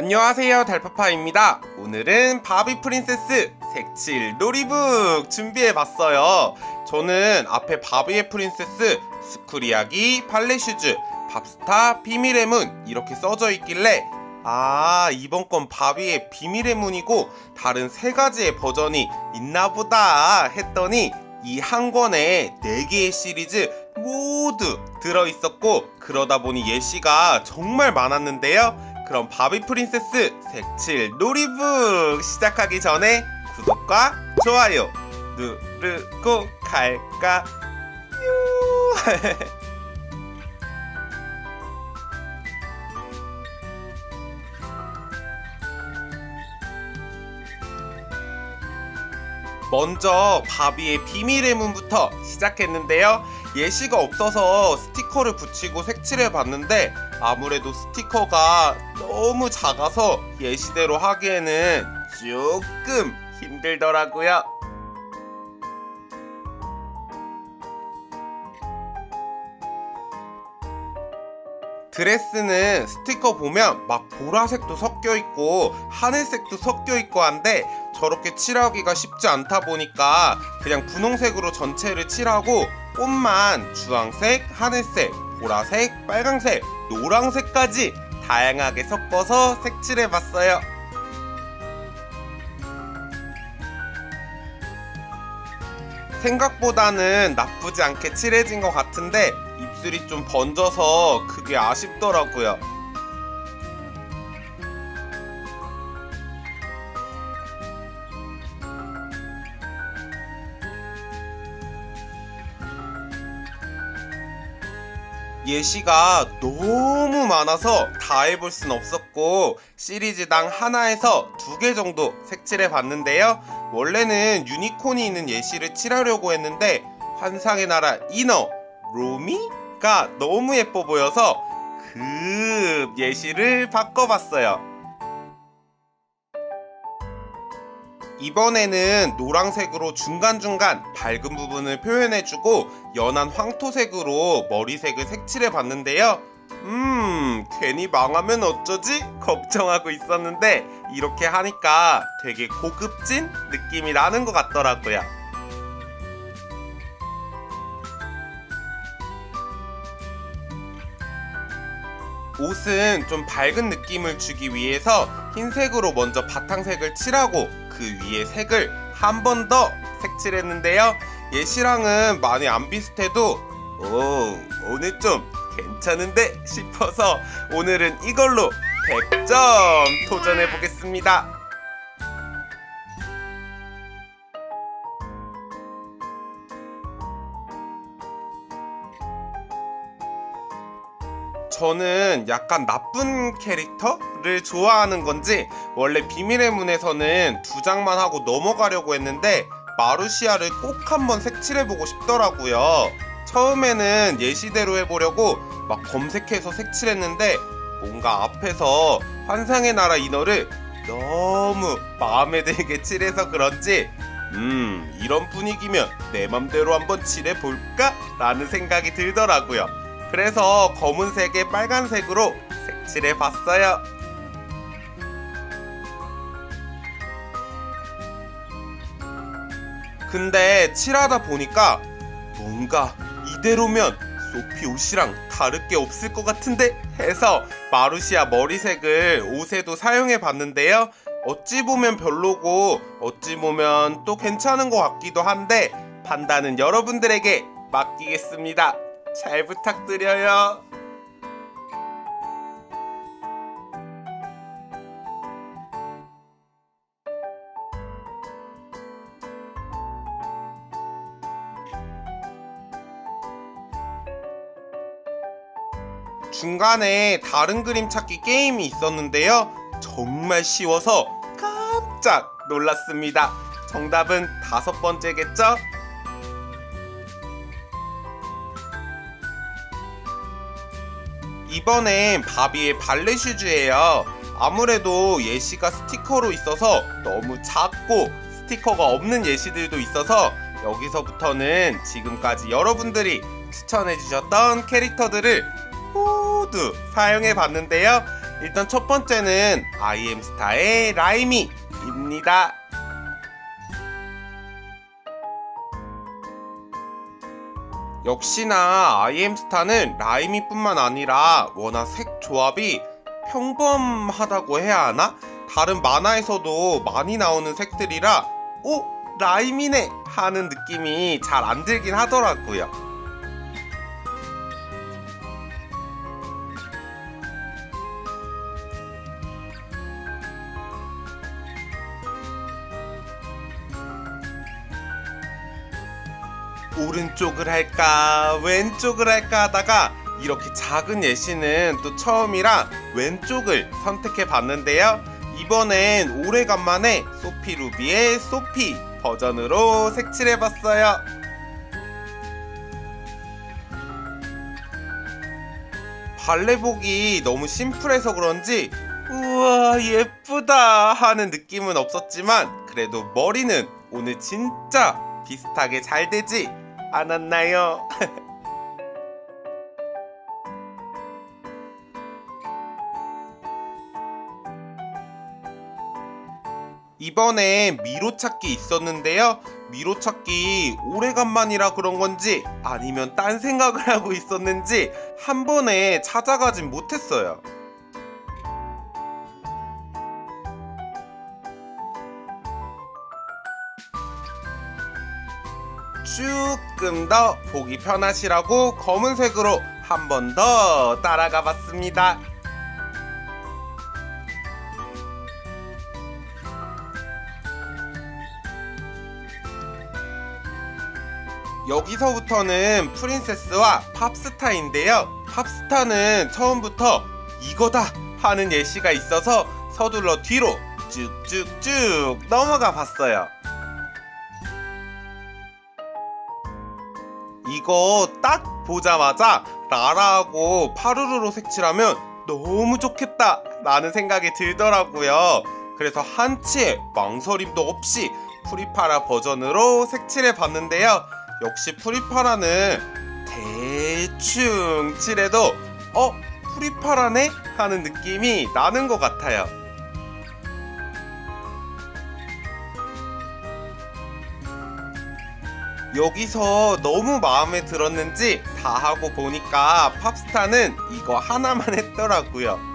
안녕하세요, 달파파입니다. 오늘은 바비 프린세스 색칠 놀이북 준비해봤어요. 저는 앞에 바비의 프린세스, 스쿨 이야기, 발레슈즈, 밥스타, 비밀의 문 이렇게 써져 있길래 아, 이번 건 바비의 비밀의 문이고 다른 세 가지의 버전이 있나보다 했더니 이 한 권에 4개의 시리즈 모두 들어있었고 그러다 보니 예시가 정말 많았는데요. 그럼 바비 프린세스 색칠 놀이북 시작하기 전에 구독과 좋아요 누르고 갈까요? 먼저 바비의 비밀의 문부터 시작했는데요. 예시가 없어서 스티커를 붙이고 색칠해봤는데 아무래도 스티커가 너무 작아서 예시대로 하기에는 조금 힘들더라고요. 드레스는 스티커 보면 막 보라색도 섞여있고 하늘색도 섞여있고 한데 저렇게 칠하기가 쉽지 않다 보니까 그냥 분홍색으로 전체를 칠하고 꽃만 주황색, 하늘색, 보라색, 빨강색, 노랑색까지 다양하게 섞어서 색칠해봤어요. 생각보다는 나쁘지 않게 칠해진 것 같은데 입술이 좀 번져서 그게 아쉽더라고요. 예시가 너무 많아서 다 해볼 순 없었고 시리즈당 하나에서 2개 정도 색칠해봤는데요. 원래는 유니콘이 있는 예시를 칠하려고 했는데 환상의 나라 이너 로미가 너무 예뻐 보여서 그 예시를 바꿔봤어요. 이번에는 노란색으로 중간중간 밝은 부분을 표현해주고 연한 황토색으로 머리색을 색칠해봤는데요. 괜히 망하면 어쩌지? 걱정하고 있었는데 이렇게 하니까 되게 고급진 느낌이 나는 것 같더라고요. 옷은 좀 밝은 느낌을 주기 위해서 흰색으로 먼저 바탕색을 칠하고 그 위에 색을 한 번 더 색칠했는데요. 예시랑은 많이 안 비슷해도 오늘 좀 괜찮은데 싶어서 오늘은 이걸로 100점 도전해보겠습니다. 저는 약간 나쁜 캐릭터를 좋아하는 건지 원래 비밀의 문에서는 2장만 하고 넘어가려고 했는데 마루시아를 꼭 한번 색칠해보고 싶더라고요. 처음에는 예시대로 해보려고 막 검색해서 색칠했는데 뭔가 앞에서 환상의 나라 이너를 너무 마음에 들게 칠해서 그런지 이런 분위기면 내 맘대로 한번 칠해볼까? 라는 생각이 들더라고요. 그래서 검은색에 빨간색으로 색칠해봤어요. 근데 칠하다 보니까 뭔가 이대로면 소피 옷이랑 다를 게 없을 것 같은데 해서 마루시아 머리색을 옷에도 사용해봤는데요. 어찌 보면 별로고 어찌 보면 또 괜찮은 것 같기도 한데 판단은 여러분들에게 맡기겠습니다. 잘 부탁드려요. 중간에 다른 그림 찾기 게임이 있었는데요. 정말 쉬워서 깜짝 놀랐습니다. 정답은 5번째겠죠? 이번엔 바비의 발레슈즈예요. 아무래도 예시가 스티커로 있어서 너무 작고 스티커가 없는 예시들도 있어서 여기서부터는 지금까지 여러분들이 추천해주셨던 캐릭터들을 모두 사용해봤는데요. 일단 첫 번째는 아이엠스타의 라이미입니다. 역시나 아이엠스타는 라이미뿐만 아니라 워낙 색 조합이 평범하다고 해야 하나? 다른 만화에서도 많이 나오는 색들이라 오! 라이미네! 하는 느낌이 잘 안 들긴 하더라고요. 오른쪽을 할까 왼쪽을 할까 하다가 이렇게 작은 예시는 또 처음이라 왼쪽을 선택해 봤는데요. 이번엔 오래간만에 소피 루비의 소피 버전으로 색칠해 봤어요. 발레복이 너무 심플해서 그런지 우와 예쁘다 하는 느낌은 없었지만 그래도 머리는 오늘 진짜 비슷하게 잘 되지 않았나요? 이번에 미로찾기 있었는데요. 미로찾기 오래간만이라 그런건지 아니면 딴 생각을 하고 있었는지 한 번에 찾아가진 못했어요. 조금 더 보기 편하시라고 검은색으로 한 번 더 따라가 봤습니다. 여기서부터는 프린세스와 팝스타인데요. 팝스타는 처음부터 이거다 하는 예시가 있어서 서둘러 뒤로 쭉쭉쭉 넘어가 봤어요. 이거 딱 보자마자 라라하고 파루루로 색칠하면 너무 좋겠다 라는 생각이 들더라고요. 그래서 한치의 망설임도 없이 프리파라 버전으로 색칠해 봤는데요. 역시 프리파라는 대충 칠해도 프리파라네? 하는 느낌이 나는 것 같아요. 여기서 너무 마음에 들었는지 다 하고 보니까 팝스타는 이거 하나만 했더라고요.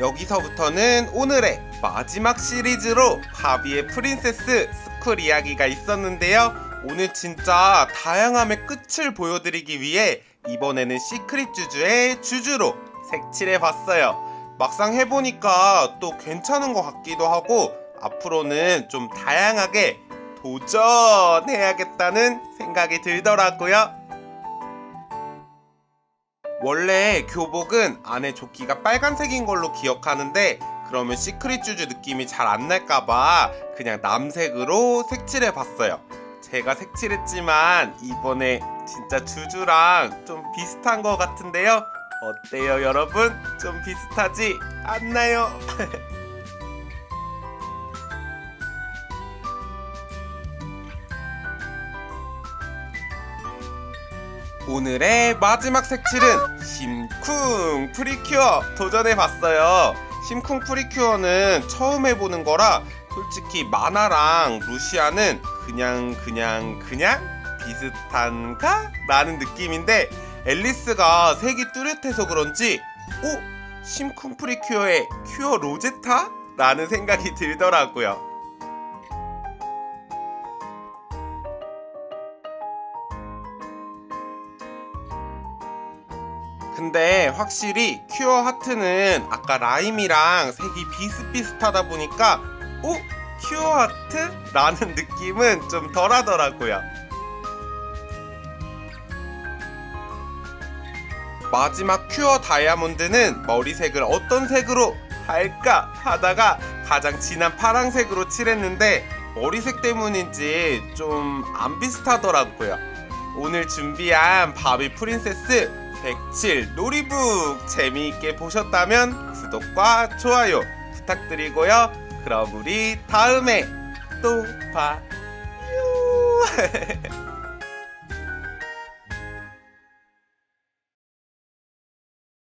여기서부터는 오늘의 마지막 시리즈로 바비의 프린세스 스쿨 이야기가 있었는데요. 오늘 진짜 다양함의 끝을 보여드리기 위해 이번에는 시크릿 주주의 주주로 색칠해봤어요. 막상 해보니까 또 괜찮은 것 같기도 하고 앞으로는 좀 다양하게 도전해야겠다는 생각이 들더라고요. 원래 교복은 안에 조끼가 빨간색인 걸로 기억하는데 그러면 시크릿 주주 느낌이 잘 안 날까봐 그냥 남색으로 색칠해봤어요. 제가 색칠했지만 이번에 진짜 주주랑 좀 비슷한 것 같은데요. 어때요 여러분? 좀 비슷하지 않나요? 오늘의 마지막 색칠은 심쿵 프리큐어 도전해봤어요. 심쿵 프리큐어는 처음 해보는 거라 솔직히 마나랑 루시아는 그냥 비슷한가? 라는 느낌인데 앨리스가 색이 뚜렷해서 그런지 오! 심쿵 프리큐어의 큐어 로제타? 라는 생각이 들더라고요. 근데 확실히 큐어 하트는 아까 라임이랑 색이 비슷비슷하다 보니까 오! 큐어 하트? 라는 느낌은 좀 덜하더라고요. 마지막 큐어 다이아몬드는 머리색을 어떤 색으로 할까 하다가 가장 진한 파랑색으로 칠했는데 머리색 때문인지 좀 안 비슷하더라고요. 오늘 준비한 바비 프린세스 색칠 놀이북 재미있게 보셨다면 구독과 좋아요 부탁드리고요. 그럼 우리 다음에 또 봐요. 너무해.